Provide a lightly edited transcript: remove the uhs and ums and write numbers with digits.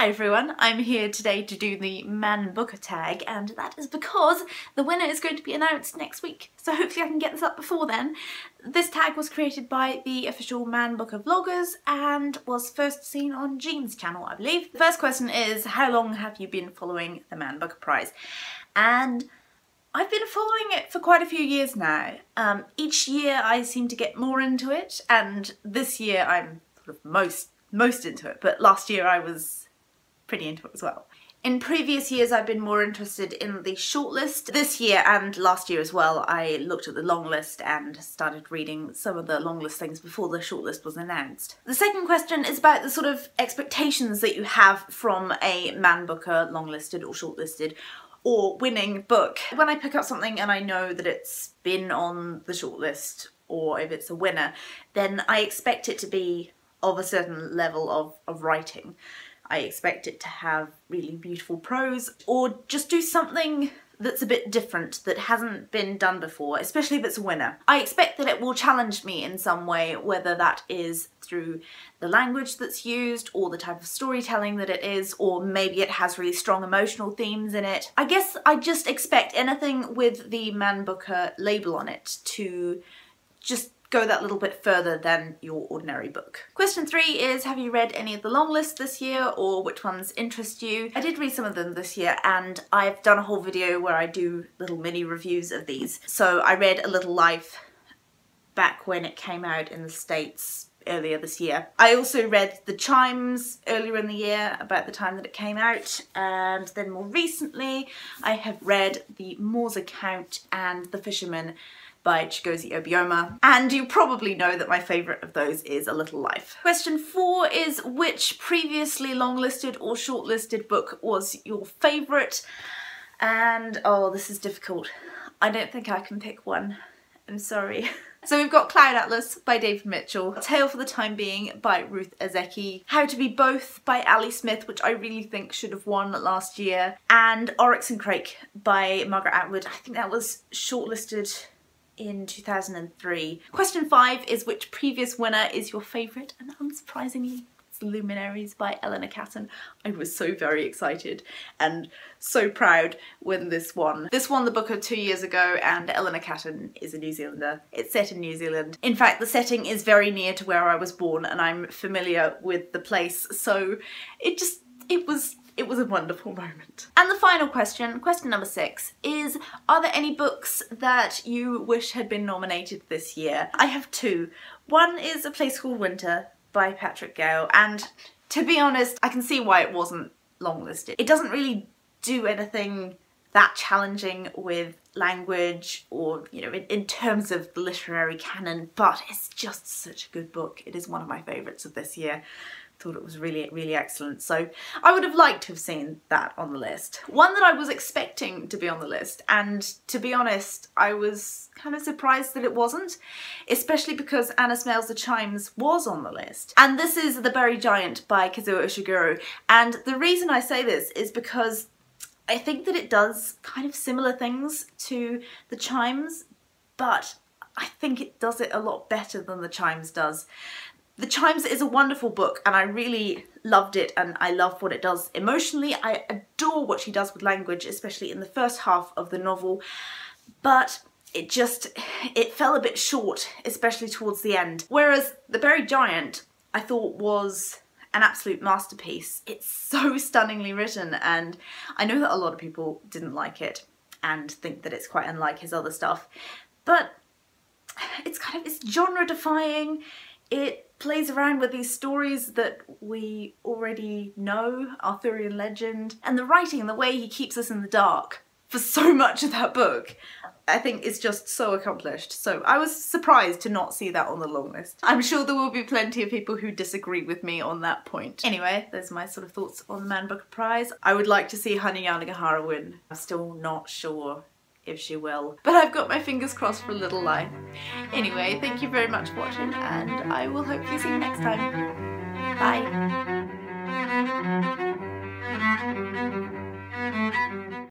Hi everyone, I'm here today to do the Man Booker tag, and that is because the winner is going to be announced next week, so hopefully I can get this up before then. This tag was created by the official Man Booker vloggers and was first seen on Jean's channel, I believe. The first question is, how long have you been following the Man Booker Prize? And I've been following it for quite a few years now. Each year I seem to get more into it, and this year I'm sort of most into it, but last year I was pretty into it as well. In previous years I've been more interested in the shortlist. This year and last year as well I looked at the long list and started reading some of the long list things before the shortlist was announced. The second question is about the sort of expectations that you have from a Man Booker long-listed or shortlisted or winning book. When I pick up something and I know that it's been on the shortlist or if it's a winner, then I expect it to be of a certain level of writing. I expect it to have really beautiful prose or just do something that's a bit different that hasn't been done before, especially if it's a winner. I expect that it will challenge me in some way, whether that is through the language that's used or the type of storytelling that it is, or maybe it has really strong emotional themes in it. I guess I just expect anything with the Man Booker label on it to just go that little bit further than your ordinary book. Question 3 is, have you read any of the long lists this year or which ones interest you? I did read some of them this year, and I've done a whole video where I do little mini reviews of these. So I read A Little Life back when it came out in the States earlier this year. I also read The Chimes earlier in the year, about the time that it came out, and then more recently I have read The Moor's Account and The Fishermen by Chigozie Obioma, and you probably know that my favourite of those is A Little Life. Question 4 is, which previously long-listed or short-listed book was your favourite? And oh, this is difficult. I don't think I can pick one. I'm sorry. So we've got Cloud Atlas by David Mitchell, A Tale for the Time Being by Ruth Ozeki, How to Be Both by Ali Smith, which I really think should have won last year, and Oryx and Crake by Margaret Atwood. I think that was shortlisted in 2003. Question 5 is, which previous winner is your favourite? And unsurprisingly, it's Luminaries by Eleanor Catton. I was so very excited and so proud when this won. This won the Booker 2 years ago, and Eleanor Catton is a New Zealander. It's set in New Zealand. In fact, the setting is very near to where I was born, and I'm familiar with the place, so it was a wonderful moment. And the final question, question number 6, is, are there any books that you wish had been nominated this year? I have two. One is A Place Called Winter by Patrick Gale, and to be honest, I can see why it wasn't longlisted. It doesn't really do anything that challenging with language or, you know, in terms of the literary canon, but it's just such a good book. It is one of my favourites of this year. Thought it was really excellent, so I would have liked to have seen that on the list. One that I was expecting to be on the list, and to be honest I was kind of surprised that it wasn't, especially because Anna Smale's The Chimes was on the list, and this is The Buried Giant by Kazuo Ishiguro. And the reason I say this is because I think that it does kind of similar things to The Chimes, but I think it does it a lot better than The Chimes does. The Chimes is a wonderful book, and I really loved it, and I love what it does emotionally. I adore what she does with language, especially in the first half of the novel, but it fell a bit short, especially towards the end. Whereas The Buried Giant, I thought, was an absolute masterpiece. It's so stunningly written, and I know that a lot of people didn't like it and think that it's quite unlike his other stuff, but it's genre defying. It plays around with these stories that we already know, Arthurian legend, and the writing and the way he keeps us in the dark for so much of that book, I think is just so accomplished. So I was surprised to not see that on the long list. I'm sure there will be plenty of people who disagree with me on that point. Anyway, there's my sort of thoughts on the Man Booker Prize. I would like to see Hanya Yanagihara win. I'm still not sure if she will, but I've got my fingers crossed for A Little Life. Anyway, thank you very much for watching, and I will hopefully see you next time. Bye!